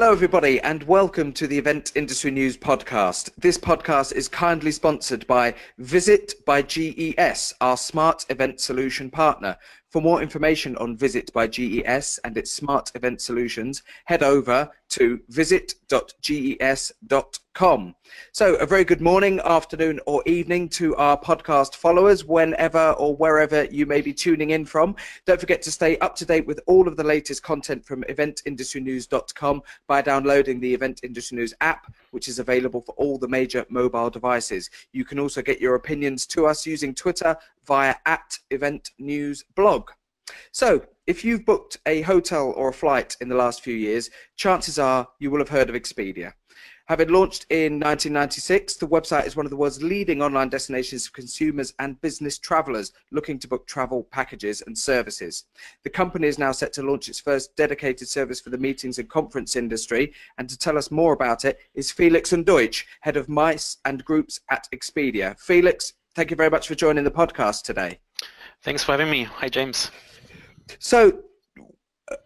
Hello everybody and welcome to the Event Industry News podcast. This podcast is kindly sponsored by Visit by GES, our smart event solution partner. For more information on Visit by GES and its smart event solutions, head over to visit.ges.com. So a very good morning, afternoon or evening to our podcast followers, whenever or wherever you may be tuning in from. Don't forget to stay up to date with all of the latest content from eventindustrynews.com by downloading the Event Industry News app, which is available for all the major mobile devices. You can also get your opinions to us using Twitter via @eventnewsblog. So, if you've booked a hotel or a flight in the last few years, chances are you will have heard of Expedia. Having launched in 1996, the website is one of the world's leading online destinations for consumers and business travellers looking to book travel packages and services. The company is now set to launch its first dedicated service for the meetings and conference industry, and to tell us more about it is Felix Undeutsch, Head of MICE and Groups at Expedia. Felix, thank you very much for joining the podcast today. Thanks for having me. Hi, James. So,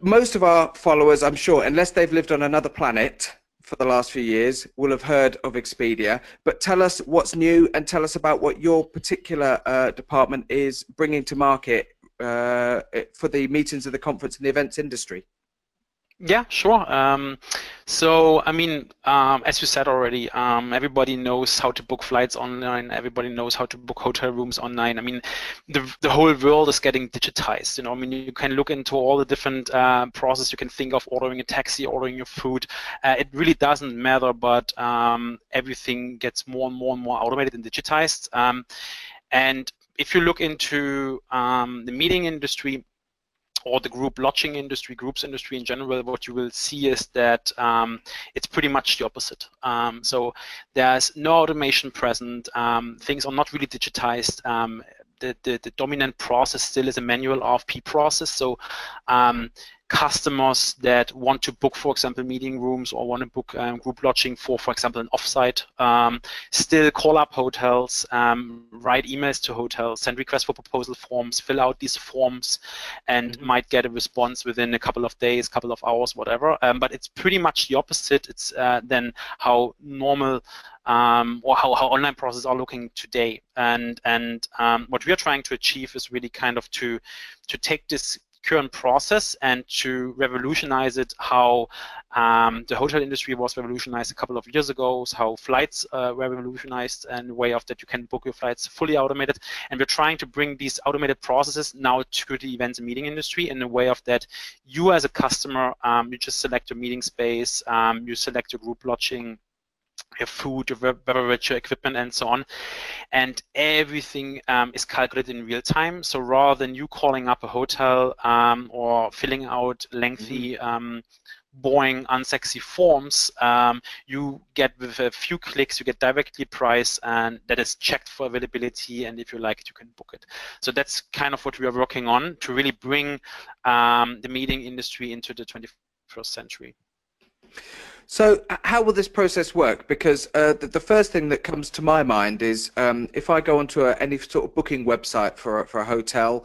most of our followers, I'm sure, unless they've lived on another planet for the last few years, will have heard of Expedia. But tell us what's new and tell us about what your particular department is bringing to market for the meetings of the conference and the events industry. Yeah, sure. As you said already, everybody knows how to book flights online. Everybody knows how to book hotel rooms online. I mean, the whole world is getting digitized. You know, I mean, you can look into all the different processes you can think of: ordering a taxi, ordering your food. It really doesn't matter, but everything gets more and more and more automated and digitized. And if you look into the meeting industry, or the group lodging industry, groups industry in general, what you will see is that it's pretty much the opposite. So there's no automation present, things are not really digitized, the dominant process still is a manual RFP process, so customers that want to book, for example, meeting rooms or want to book group lodging for example, an offsite, still call up hotels, write emails to hotels, send requests for proposal forms, fill out these forms, and might get a response within a couple of days, couple of hours, whatever. But it's pretty much the opposite. It's then how normal or how online processes are looking today. And what we are trying to achieve is really kind of to take this current process and to revolutionize it, how the hotel industry was revolutionized a couple of years ago, how flights were revolutionized, and the way of that you can book your flights fully automated. And we're trying to bring these automated processes now to the events and meeting industry in a way of that you as a customer, you just select your meeting space, you select your group lodging, your food, your beverage, your equipment, and so on, and everything is calculated in real time. So rather than you calling up a hotel or filling out lengthy, boring, unsexy forms, you get, with a few clicks, you get directly price, and that is checked for availability, and if you like it, you can book it. So that's kind of what we are working on, to really bring the meeting industry into the 21st century. So how will this process work? Because the first thing that comes to my mind is if I go onto any sort of booking website for a hotel,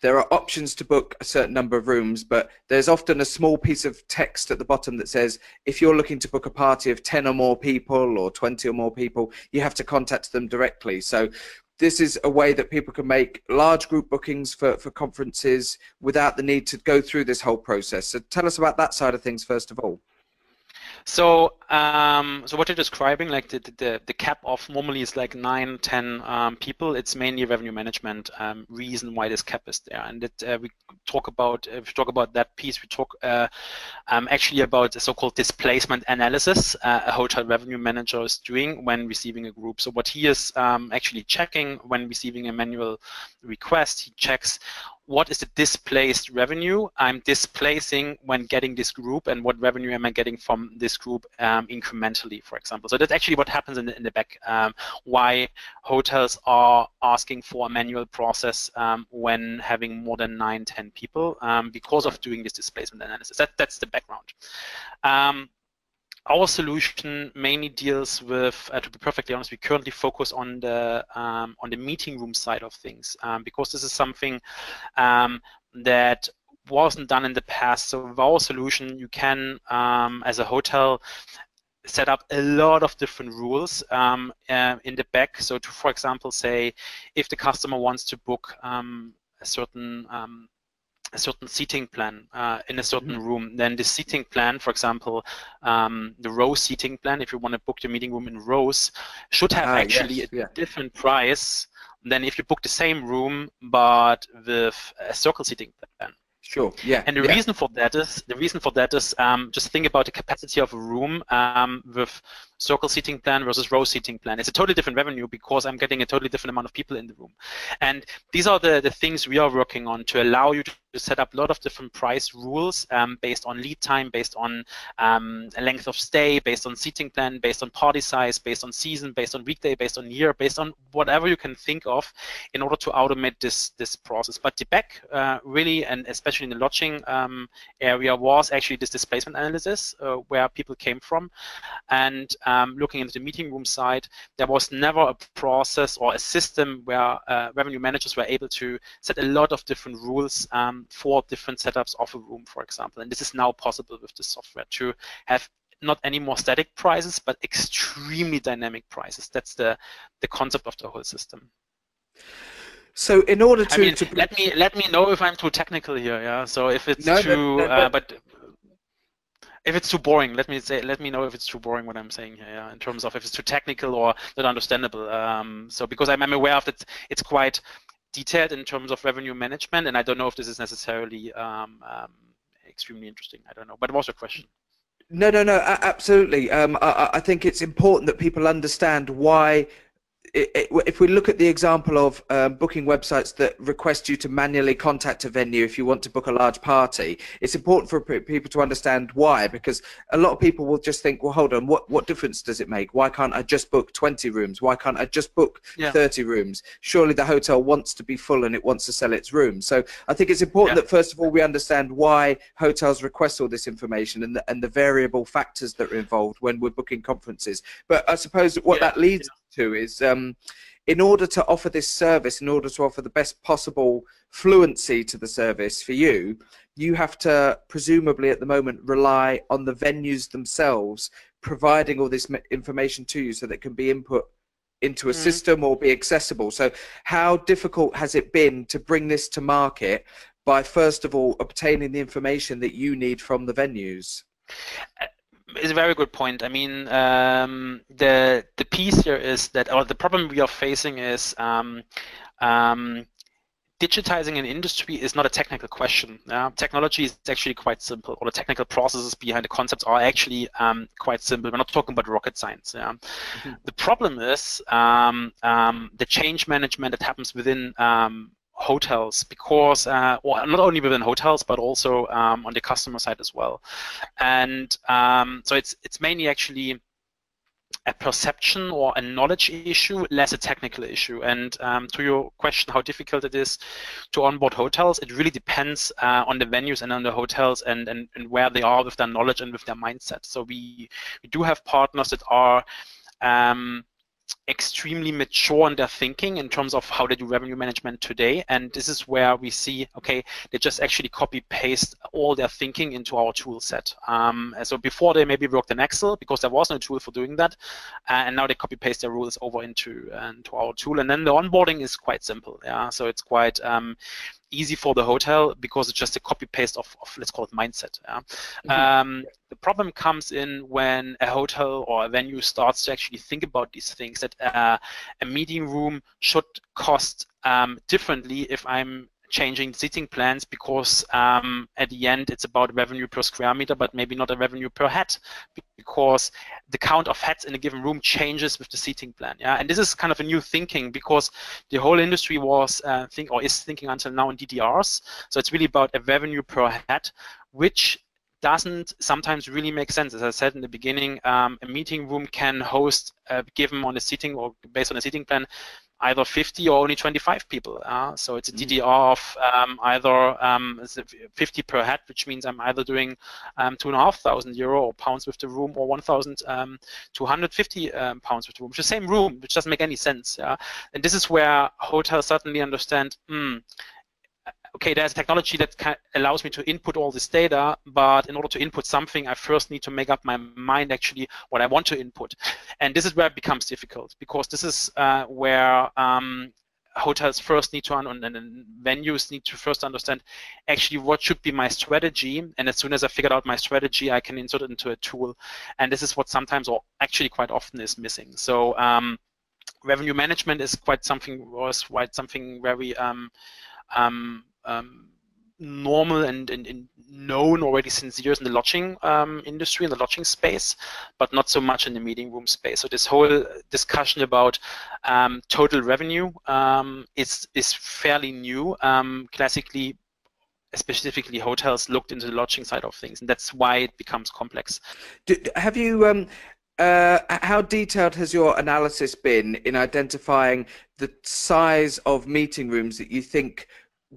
there are options to book a certain number of rooms, but there's often a small piece of text at the bottom that says, if you're looking to book a party of 10 or more people or 20 or more people, you have to contact them directly. So this is a way that people can make large group bookings for conferences without the need to go through this whole process. So tell us about that side of things first of all. So what you're describing, like the cap of normally is like 9, 10 people. It's mainly revenue management reason why this cap is there, and that we talk about that piece. We talk actually about the so-called displacement analysis a hotel revenue manager is doing when receiving a group. So what he is actually checking when receiving a manual request, he checks, what is the displaced revenue I'm displacing when getting this group, and what revenue am I getting from this group incrementally, for example. So that's actually what happens in the back, why hotels are asking for a manual process when having more than 9, 10 people, because of doing this displacement analysis. That's the background. Our solution mainly deals with, to be perfectly honest, we currently focus on the meeting room side of things, because this is something that wasn't done in the past. So with our solution, you can, as a hotel, set up a lot of different rules in the back. So to, for example, say if the customer wants to book a certain seating plan in a certain room, then the seating plan, for example, the row seating plan, if you want to book the meeting room in rows, should have a different price than if you book the same room but with a circle seating plan. Sure. Yeah. And the reason for that is just think about the capacity of a room with circle seating plan versus row seating plan. It's a totally different revenue because I'm getting a totally different amount of people in the room. And these are the things we are working on to allow you to set up a lot of different price rules based on lead time, based on length of stay, based on seating plan, based on party size, based on season, based on weekday, based on year, based on whatever you can think of, in order to automate this process. But the back really, and especially in the lodging area, was actually this displacement analysis where people came from. And looking into the meeting room side, there was never a process or a system where revenue managers were able to set a lot of different rules for different setups of a room, for example. And this is now possible with the software to have not any more static prices, but extremely dynamic prices. That's the concept of the whole system. So in order to, let me know if I'm too technical here. Yeah. So if it's if it's too boring, let me know if it's too boring what I'm saying here. Yeah. In terms of if it's too technical or not understandable. So because I'm aware of that, it's quite detailed in terms of revenue management, and I don't know if this is necessarily extremely interesting. I don't know. But what was your question? No, no, no. Absolutely. I think it's important that people understand why. If we look at the example of booking websites that request you to manually contact a venue if you want to book a large party, it's important for people to understand why, because a lot of people will just think, well, hold on, what difference does it make? Why can't I just book 20 rooms? Why can't I just book 30 rooms? Surely the hotel wants to be full and it wants to sell its rooms. So I think it's important that, first of all, we understand why hotels request all this information and the variable factors that are involved when we're booking conferences. But I suppose what that leads to is in order to offer this service, in order to offer the best possible fluency to the service for you, you have to presumably at the moment rely on the venues themselves providing all this information to you so that it can be input into a system or be accessible. So how difficult has it been to bring this to market by, first of all, obtaining the information that you need from the venues? It's a very good point. I mean, the piece here is that, or the problem we are facing is digitizing an industry is not a technical question. Technology is actually quite simple, or the technical processes behind the concepts are actually quite simple. We're not talking about rocket science. The problem is the change management that happens within hotels, because well, not only within hotels but also on the customer side as well, and so it's mainly actually a perception or a knowledge issue, less a technical issue. And to your question, how difficult it is to onboard hotels, it really depends on the venues and on the hotels and where they are with their knowledge and with their mindset. So we do have partners that are extremely mature in their thinking in terms of how they do revenue management today, and this is where we see, okay, they just actually copy paste all their thinking into our tool set. So before they maybe worked in Excel because there was no tool for doing that, and now they copy paste their rules over into our tool, and then the onboarding is quite simple. Yeah, so it's quite easy for the hotel because it's just a copy paste of let's call it mindset. Yeah? The problem comes in when a hotel or a venue starts to actually think about these things, that a meeting room should cost differently if I'm changing seating plans, because at the end it's about revenue per square meter, but maybe not a revenue per head, because the count of heads in a given room changes with the seating plan. Yeah, and this is kind of a new thinking, because the whole industry was is thinking until now in DDRs. So it's really about a revenue per head, which doesn't sometimes really make sense. As I said in the beginning, a meeting room can host, given on a seating or based on a seating plan, either 50 or only 25 people. So it's a DDR of either 50 per head, which means I'm either doing €2,500 or pounds with the room, or 1,250 pounds with the room, which is the same room, which doesn't make any sense. And this is where hotels suddenly understand, okay, there's technology that allows me to input all this data, but in order to input something, I first need to make up my mind actually what I want to input. And this is where it becomes difficult, because this is where hotels first need to, and venues need to first understand actually what should be my strategy. And as soon as I figured out my strategy, I can insert it into a tool. And this is what sometimes, or actually quite often, is missing. So revenue management is quite something very normal and known already since years in the lodging industry, in the lodging space, but not so much in the meeting room space. So this whole discussion about total revenue is fairly new. Classically, specifically, hotels looked into the lodging side of things, and that's why it becomes complex. Have you? How detailed has your analysis been in identifying the size of meeting rooms that you think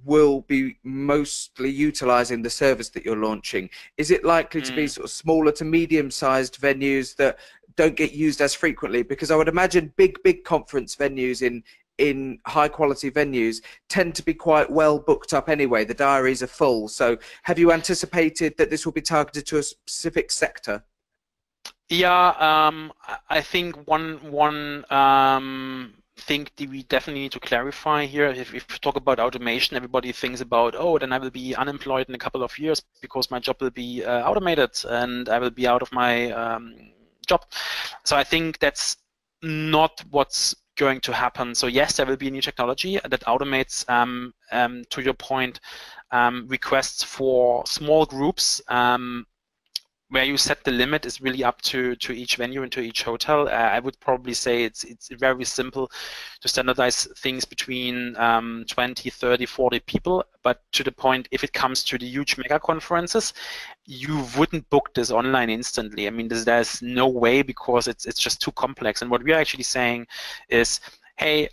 will be mostly utilizing the service that you're launching? Is it likely to be sort of smaller to medium-sized venues that don't get used as frequently? Because I would imagine big conference venues in high-quality venues tend to be quite well booked up anyway. The diaries are full. So have you anticipated that this will be targeted to a specific sector? Yeah, I think one thing that we definitely need to clarify here, if we talk about automation, everybody thinks about, oh, then I will be unemployed in a couple of years because my job will be automated and I will be out of my job. So I think that's not what's going to happen. So yes, there will be new technology that automates, to your point, requests for small groups. Where you set the limit is really up to each venue and to each hotel. I would probably say it's very simple to standardize things between 20, 30, 40 people, but to the point, if it comes to the huge mega conferences, you wouldn't book this online instantly. I mean, there's no way, because it's just too complex. And what we're actually saying is, hey,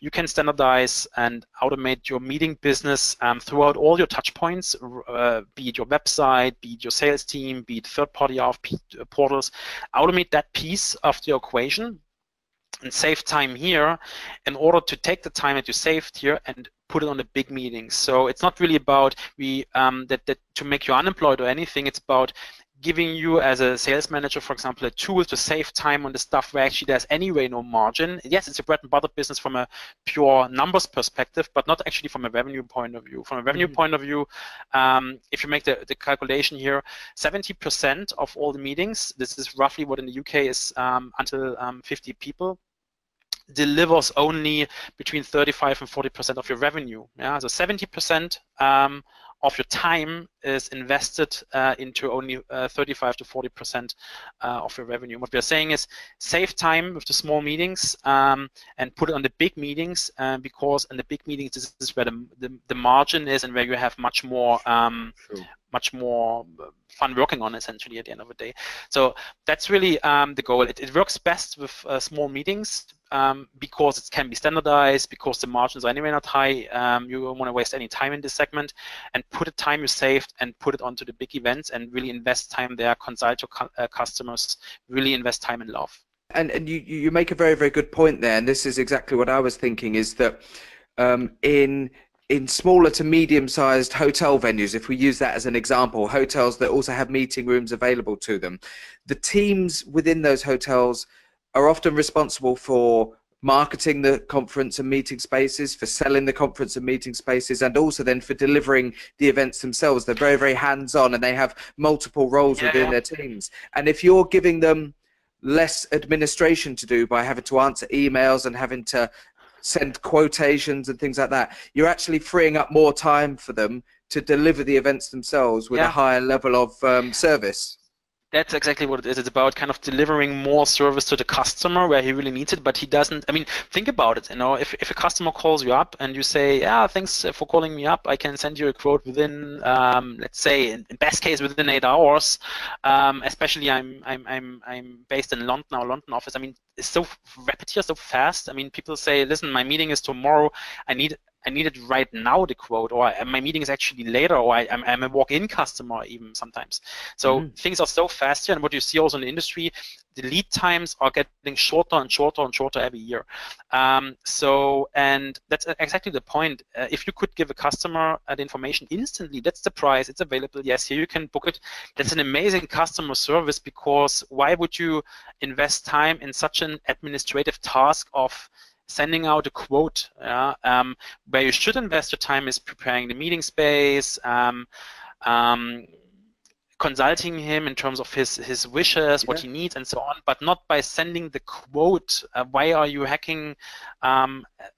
you can standardize and automate your meeting business throughout all your touch points, be it your website, be it your sales team, be it third-party RFP portals. Automate that piece of the equation and save time here in order to take the time that you saved here and put it on the big meetings. So it's not really about that to make you unemployed or anything. It's about giving you, as a sales manager, for example, a tool to save time on the stuff where actually there's anyway no margin. Yes, it's a bread and butter business from a pure numbers perspective, but not actually from a revenue point of view. From a revenue point of view, if you make the calculation here, 70% of all the meetings, this is roughly what in the UK is until 50 people, delivers only between 35 and 40% of your revenue. Yeah, so 70% of your time is invested into only 35 to 40% of your revenue. What we are saying is save time with the small meetings and put it on the big meetings, because in the big meetings this is where the margin is and where you have much more fun working on, essentially, at the end of the day. So that's really the goal. It works best with small meetings because it can be standardized, because the margins are anyway not high. You don't want to waste any time in this segment, and put the time you saved and put it onto the big events and really invest time there, consult your customers, really invest time and love. And you make a very, very good point there, and this is exactly what I was thinking, is that in smaller to medium-sized hotel venues, if we use that as an example, hotels that also have meeting rooms available to them, the teams within those hotels are often responsible for marketing the conference and meeting spaces, for selling the conference and meeting spaces, and also then for delivering the events themselves. They're very, very hands-on, and they have multiple roles within their teams. And if you're giving them less administration to do by having to answer emails and having to send quotations and things like that, you're actually freeing up more time for them to deliver the events themselves with a higher level of service. That's exactly what it is. It's about kind of delivering more service to the customer where he really needs it, but he doesn't. I mean, think about it. You know, if a customer calls you up and you say, yeah, thanks for calling me up, I can send you a quote within, let's say, in best case, within 8 hours. Especially, I'm based in London, our London office. I mean, it's so rapid here, so fast. I mean, people say, listen, my meeting is tomorrow. I need I need it right now, the quote, or my meeting is actually later, or I'm a walk-in customer even sometimes. So things are so fast here, and what you see also in the industry, the lead times are getting shorter and shorter and shorter every year. And that's exactly the point. If you could give a customer the information instantly, that's the price, it's available, yes, here you can book it. That's an amazing customer service, because why would you invest time in such an administrative task of sending out a quote? Where you should invest your time is preparing the meeting space, consulting him in terms of his wishes, what he needs, and so on, but not by sending the quote. Why are you hacking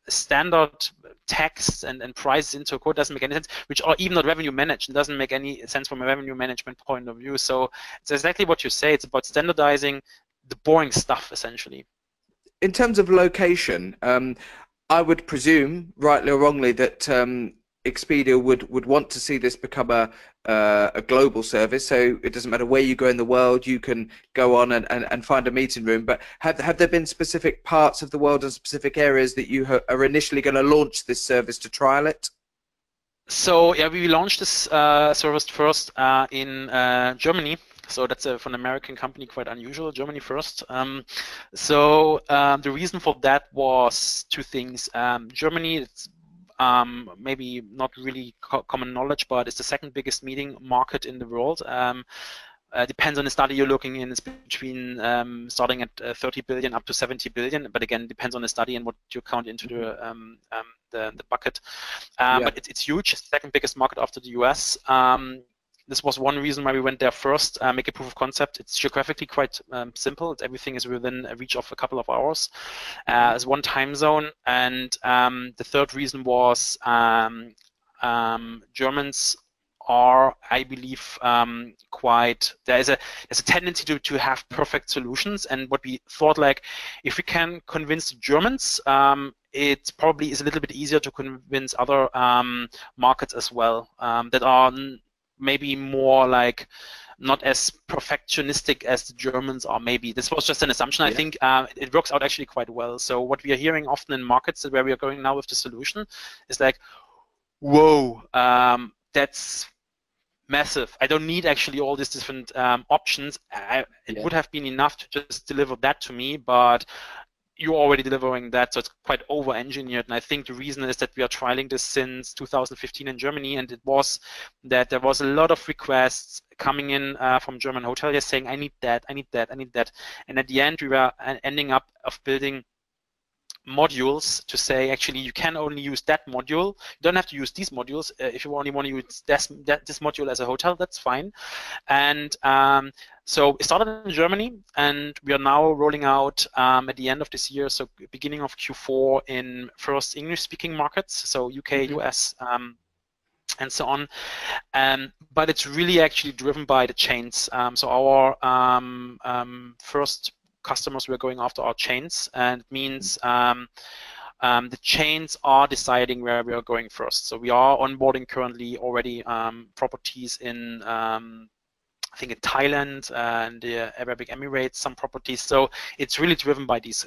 standard text and prices into a quote? Doesn't make any sense, which are even not revenue managed. It doesn't make any sense from a revenue management point of view. So it's exactly what you say. It's about standardizing the boring stuff, essentially. In terms of location, I would presume, rightly or wrongly, that Expedia would want to see this become a global service, so it doesn't matter where you go in the world, you can go on and find a meeting room. But have there been specific parts of the world and specific areas that you are initially going to launch this service to trial it? So yeah, we launched this service first in Germany. So that's for an American company quite unusual, Germany first. The reason for that was two things. Germany, it's maybe not really common knowledge, but it's the second biggest meeting market in the world. Depends on the study you're looking in. It's between starting at 30 billion up to 70 billion, but again, depends on the study and what you count into the bucket. But it's huge. It's the second biggest market after the US. This was one reason why we went there first, make a proof of concept. It's geographically quite simple. Everything is within a reach of a couple of hours. It's one time zone. And the third reason was Germans are, I believe, there's a tendency to have perfect solutions. And what we thought, like, if we can convince the Germans, it probably is a little bit easier to convince other markets as well that are maybe more like not as perfectionistic as the Germans are. Maybe this was just an assumption. I think it works out actually quite well. So what we are hearing often in markets where we are going now with the solution is like, whoa, that's massive. I don't need actually all these different options. It would have been enough to just deliver that to me, but you're already delivering that, so it's quite over-engineered. And I think the reason is that we are trialing this since 2015 in Germany, and it was that there was a lot of requests coming in from German hoteliers saying, I need that, I need that, I need that. And at the end, we were ending up of building modules to say, actually, you can only use that module. You don't have to use these modules. If you only want to use this module as a hotel, that's fine. And so it started in Germany, and we are now rolling out at the end of this year, so beginning of Q4, in first English-speaking markets, so UK, US, and so on. But it's really actually driven by the chains. So our first customers we're going after are chains, and it means the chains are deciding where we are going first. So we are onboarding currently already properties in, I think, in Thailand and the Arabic Emirates, some properties. So it's really driven by these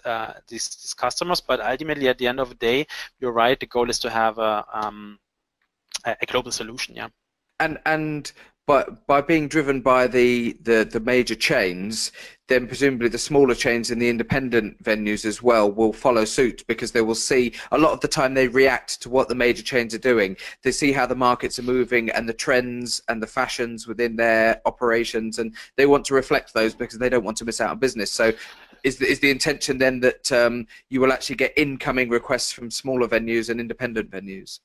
customers. But ultimately, at the end of the day, you're right. The goal is to have a global solution. Yeah. And but by being driven by the major chains, then presumably the smaller chains and the independent venues as well will follow suit, because they will see, a lot of the time they react to what the major chains are doing. They see how the markets are moving and the trends and the fashions within their operations, and they want to reflect those because they don't want to miss out on business. So is the intention then that you will actually get incoming requests from smaller venues and independent venues?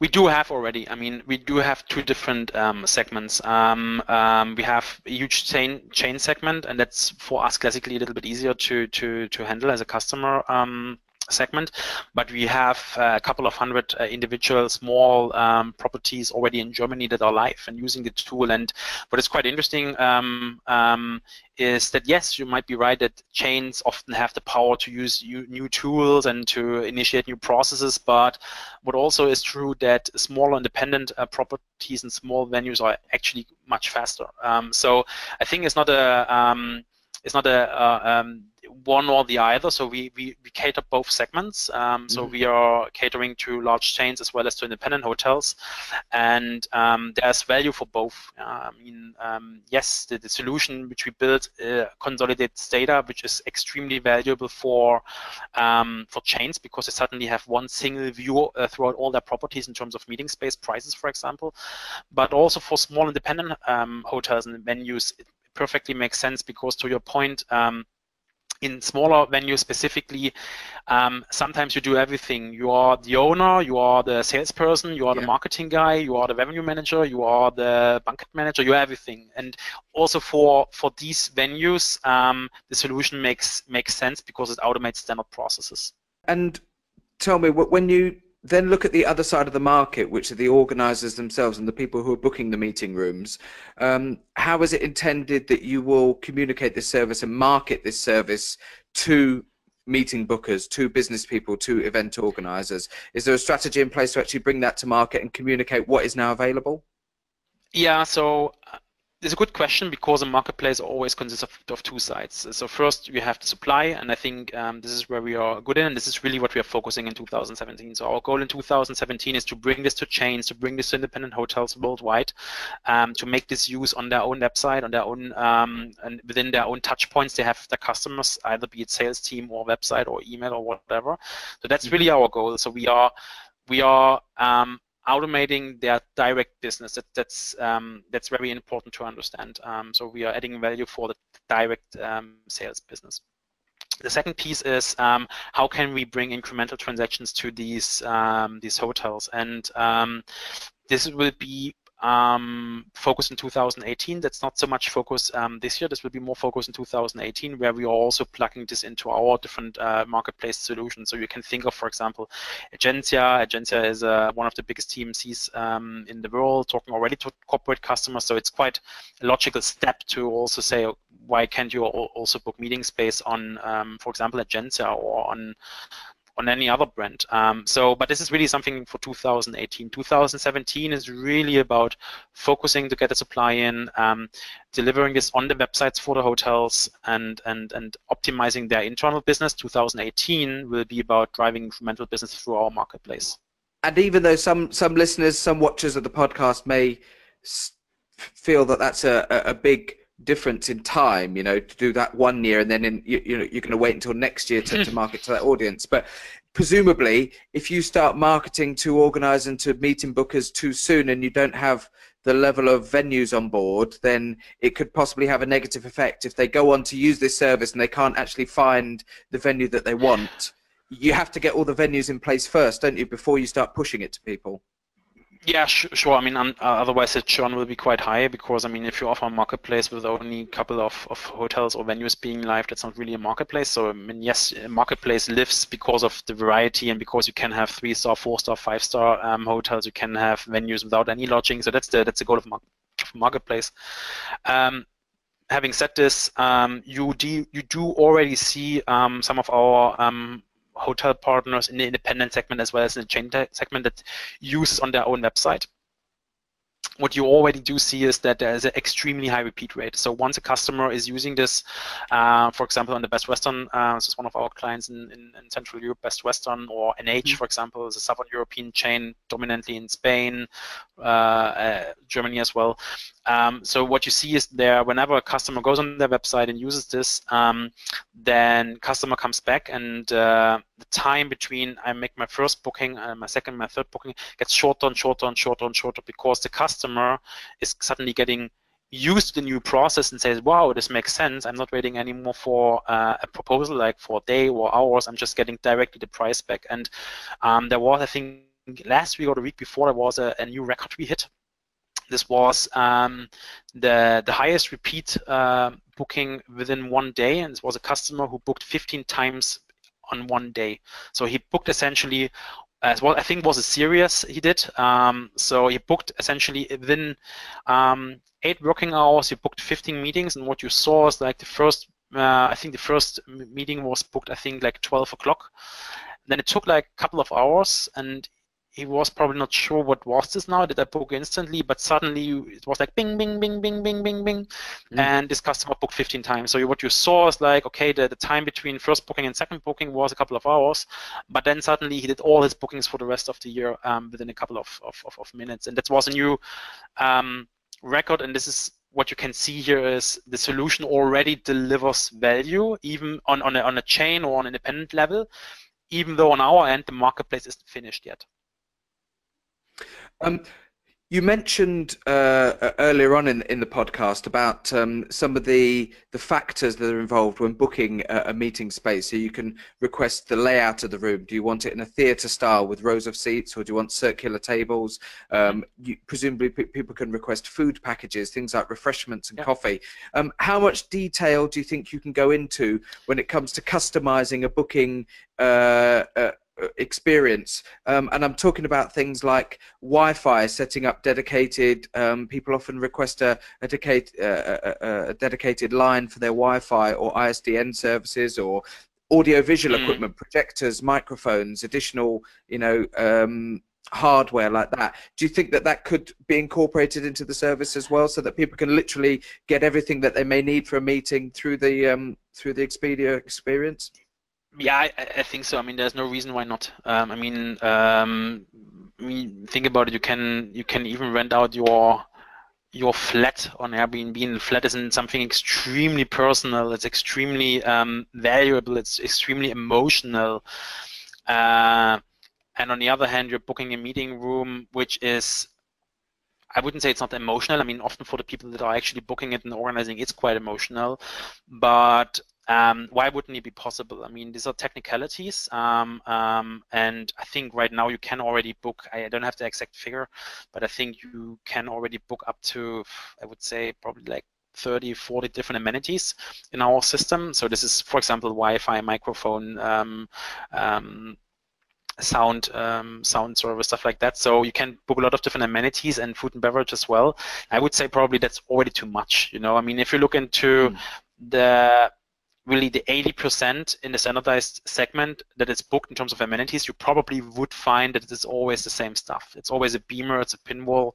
We do have already. I mean, we do have two different segments. We have a huge chain segment, and that's for us classically a little bit easier to handle as a customer segment. But we have a couple of hundred individual small properties already in Germany that are live and using the tool. And what is quite interesting is that, yes, you might be right that chains often have the power to use new tools and to initiate new processes, but what also is true that smaller independent properties and small venues are actually much faster. So I think it's not a it's not a one or the other. So we cater both segments. So we are catering to large chains as well as to independent hotels, and there's value for both. I mean, yes, the solution which we built consolidates data, which is extremely valuable for chains, because they suddenly have one single view throughout all their properties in terms of meeting space prices, for example. But also for small independent hotels and venues, it perfectly makes sense, because to your point, in smaller venues specifically, sometimes you do everything. You are the owner, you are the salesperson, you are the marketing guy, you are the revenue manager, you are the banquet manager, you are everything. And also for these venues, the solution makes sense because it automates standard processes. And tell me, when you then look at the other side of the market, which are the organizers themselves and the people who are booking the meeting rooms, how is it intended that you will communicate this service and market this service to meeting bookers, to business people, to event organizers? Is there a strategy in place to actually bring that to market and communicate what is now available? Yeah, so it's a good question, because a marketplace always consists of two sides. So first you have the supply, and I think this is where we are good in, and this is really what we are focusing in 2017. So our goal in 2017 is to bring this to chains, to bring this to independent hotels worldwide, to make this use on their own website, on their own and within their own touch points they have with their customers, either be it sales team or website or email or whatever. So that's really our goal. So we are automating their direct business. That's very important to understand. So we are adding value for the direct sales business. The second piece is how can we bring incremental transactions to these hotels, and this will be focus in 2018. That's not so much focus this year. This will be more focus in 2018, where we are also plugging this into our different marketplace solutions. So you can think of, for example, Egencia. Egencia is one of the biggest TMCs in the world, talking already to corporate customers. So it's quite a logical step to also say, why can't you also book meeting space on, for example, Egencia or on any other brand. But this is really something for 2018. 2017 is really about focusing to get the supply in, delivering this on the websites for the hotels, and optimizing their internal business. 2018 will be about driving incremental business through our marketplace. And even though some listeners, some watchers of the podcast may feel that that's a big difference in time, you know, to do that one year, and then you're going to wait until next year to market to that audience. But presumably, if you start marketing to organisers and to meeting bookers too soon, and you don't have the level of venues on board, then it could possibly have a negative effect. If they go on to use this service and they can't actually find the venue that they want, you have to get all the venues in place first, don't you, before you start pushing it to people? Yeah, sure. I mean, otherwise the churn will be quite high, because, I mean, if you offer a marketplace with only a couple of hotels or venues being live, that's not really a marketplace. So, I mean, yes, a marketplace lives because of the variety, and because you can have 3-star, 4-star, 5-star hotels. You can have venues without any lodging. So that's the goal of marketplace. Having said this, you do already see some of our hotel partners in the independent segment as well as in the chain segment that uses on their own website. What you already do see is that there is an extremely high repeat rate. So once a customer is using this, for example, on the Best Western, this is one of our clients in Central Europe, Best Western, or NH, for example, is a Southern European chain, dominantly in Spain, Germany as well. So what you see is there, whenever a customer goes on their website and uses this, then customer comes back, and the time between I make my first booking and my second, my third booking gets shorter and shorter and shorter and shorter, because the customer is suddenly getting used to the new process and says, wow, this makes sense. I'm not waiting anymore for a proposal like for a day or hours. I'm just getting directly the price back. And there was, I think, last week or the week before, there was a new record we hit. This was the highest repeat booking within one day, and this was a customer who booked 15 times on one day. So he booked essentially, as well, I think was a series he did. So he booked essentially within 8 working hours. He booked 15 meetings, and what you saw is like the first, I think the first meeting was booked, I think, like 12 o'clock. Then it took like a couple of hours, and he was probably not sure what was this now. Did I book instantly? But suddenly it was like bing, bing, bing, bing, bing, bing, bing, and this customer booked 15 times. So what you saw is like, okay, the time between first booking and second booking was a couple of hours, but then suddenly he did all his bookings for the rest of the year within a couple of minutes, and that was a new record. And this is what you can see here is the solution already delivers value, even on a chain or on an independent level, even though on our end the marketplace isn't finished yet. You mentioned earlier on in the podcast about some of the factors that are involved when booking a meeting space. So you can request the layout of the room. Do you want it in a theatre style with rows of seats, or do you want circular tables? Presumably people can request food packages, things like refreshments and coffee. How much detail do you think you can go into when it comes to customizing a booking experience? And I'm talking about things like Wi-Fi, setting up dedicated, people often request a dedicated line for their Wi-Fi, or ISDN services, or audio-visual equipment, projectors, microphones, additional hardware like that. Do you think that that could be incorporated into the service as well, so that people can literally get everything that they may need for a meeting through the Expedia experience? Yeah, I think so. I mean, there's no reason why not. Think about it. You can even rent out your flat on Airbnb, and the flat isn't something extremely personal. It's extremely valuable. It's extremely emotional. And on the other hand, you're booking a meeting room, which is, I wouldn't say it's not emotional. I mean, often for the people that are actually booking it and organizing, it's quite emotional, but why wouldn't it be possible? I mean, these are technicalities, and I think right now you can already book, I don't have the exact figure, but I think you can already book up to, I would say, probably like 30, 40 different amenities in our system. So this is, for example, Wi-Fi, microphone, sound service, stuff like that. So you can book a lot of different amenities and food and beverage as well. I would say probably that's already too much, you know? I mean, if you look into really the 80% in the standardized segment that is booked in terms of amenities, you probably would find that it's always the same stuff. It's always a beamer, it's a pinwall,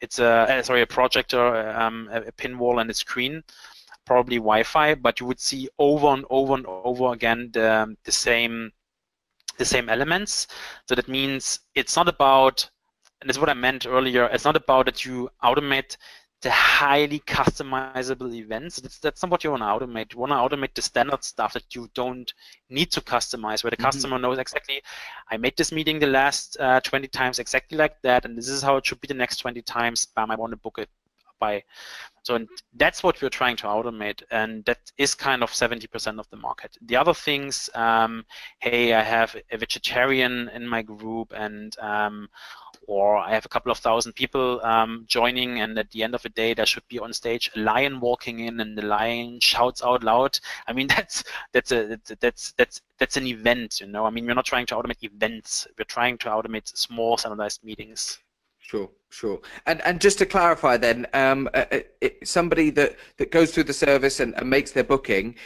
it's a projector, a pinwall and a screen, probably Wi-Fi, but you would see over and over and over again the same elements. So that means it's not about, and this is what I meant earlier, it's not about that you automate the highly customizable events. That's not what you want to automate. You want to automate the standard stuff that you don't need to customize, where the customer knows exactly, I made this meeting the last 20 times exactly like that, and this is how it should be the next 20 times. Bam, I want to book it by. So that's what we're trying to automate, and that is kind of 70% of the market. The other things, hey, I have a vegetarian in my group, and or I have a couple of thousand people joining, and at the end of the day, there should be on stage a lion walking in, and the lion shouts out loud. I mean, that's an event, you know. I mean, we're not trying to automate events. We're trying to automate small standardized meetings. Sure, sure. And just to clarify then, somebody that goes through the service and makes their booking,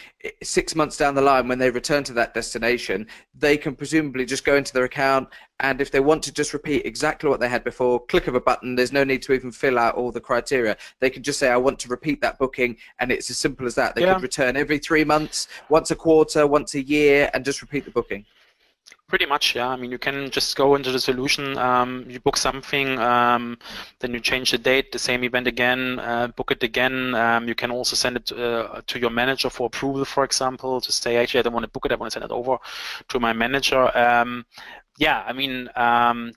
6 months down the line when they return to that destination, they can presumably just go into their account, and if they want to just repeat exactly what they had before, click of a button, there's no need to even fill out all the criteria. They can just say, I want to repeat that booking, and it's as simple as that. They could return every 3 months, once a quarter, once a year, and just repeat the booking. Pretty much, yeah. I mean, you can just go into the solution, you book something, then you change the date, the same event again, book it again. You can also send it to your manager for approval, for example, to say, actually, I don't want to book it, I want to send it over to my manager. Yeah, I mean,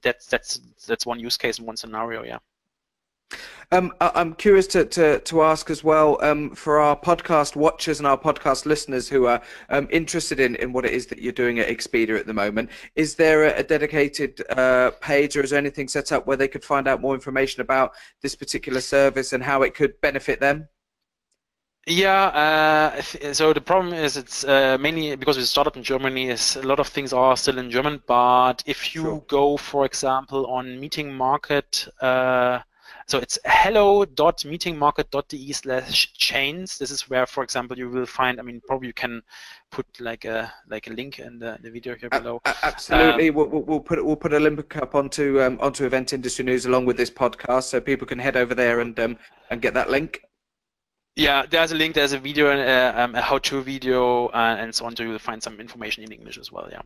that's one use case and one scenario, yeah. I'm curious to ask as well, for our podcast watchers and our podcast listeners who are interested in what it is that you're doing at Expedia at the moment, is there a dedicated page, or is there anything set up where they could find out more information about this particular service and how it could benefit them? Yeah, so the problem is it's mainly because we started in Germany, is a lot of things are still in German, but if you go, for example, on Meeting Market, So it's hello.meetingmarket.de/chains. This is where, for example, you will find, I mean, probably you can put like a link in the video here below. Absolutely, we'll put a link up onto Event Industry News along with this podcast, so people can head over there and get that link. Yeah, there's a link, there's a video, a how-to video, and so on. So you'll find some information in English as well. Yeah.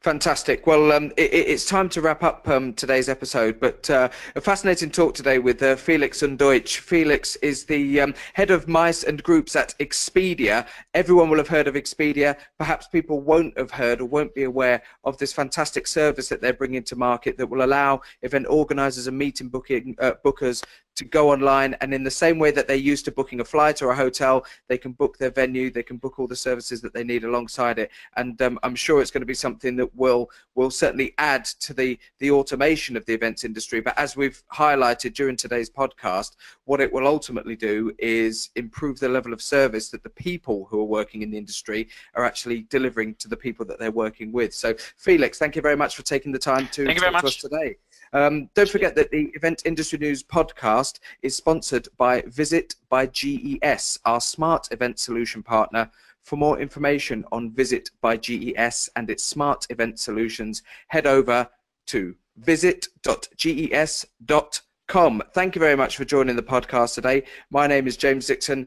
Fantastic. Well, it's time to wrap up today's episode, but a fascinating talk today with Felix Undeutsch. Felix is the head of MICE and groups at Expedia. Everyone will have heard of Expedia. Perhaps people won't have heard or won't be aware of this fantastic service that they're bringing to market that will allow event organisers and meeting bookers to go online, and in the same way that they're used to booking a flight or a hotel, they can book their venue, they can book all the services that they need alongside it. And I'm sure it's going to be something that will certainly add to the automation of the events industry. But as we've highlighted during today's podcast, what it will ultimately do is improve the level of service that the people who are working in the industry are actually delivering to the people that they're working with. So Felix, thank you very much for taking the time to talk to us today. Don't forget that the Event Industry News podcast is sponsored by Visit by GES, our smart event solution partner. For more information on Visit by GES and its smart event solutions, head over to visit.ges.com. Thank you very much for joining the podcast today. My name is James Dixon.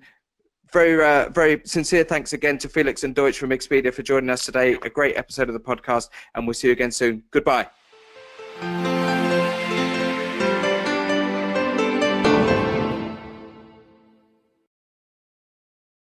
Very sincere thanks again to Felix Undeutsch from Expedia for joining us today. A great episode of the podcast, and we'll see you again soon. Goodbye.